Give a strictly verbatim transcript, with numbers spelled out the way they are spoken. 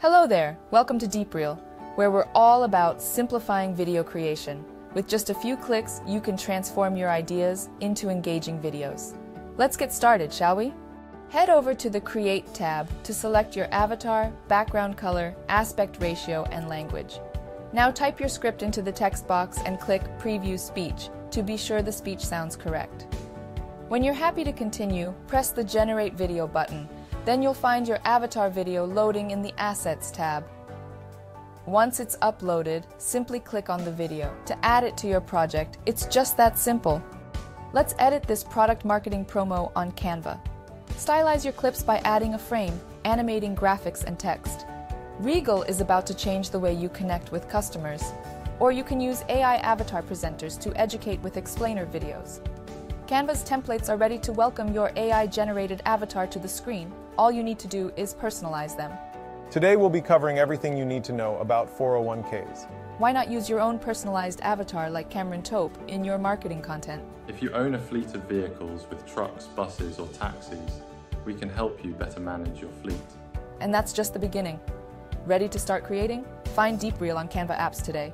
Hello there, welcome to DeepReel, where we're all about simplifying video creation. With just a few clicks, you can transform your ideas into engaging videos. Let's get started, shall we? Head over to the Create tab to select your avatar, background color, aspect ratio, and language. Now type your script into the text box and click Preview Speech to be sure the speech sounds correct. When you're happy to continue, press the Generate Video button. Then you'll find your avatar video loading in the Assets tab. Once it's uploaded, simply click on the video to add it to your project. It's just that simple. Let's edit this product marketing promo on Canva. Stylize your clips by adding a frame, animating graphics and text. Regal is about to change the way you connect with customers, or you can use A I avatar presenters to educate with explainer videos. Canva's templates are ready to welcome your A I-generated avatar to the screen. All you need to do is personalize them. Today we'll be covering everything you need to know about four oh one Ks. Why not use your own personalized avatar like Cameron Tope in your marketing content? If you own a fleet of vehicles with trucks, buses or taxis, we can help you better manage your fleet. And that's just the beginning. Ready to start creating? Find DeepReel on Canva apps today.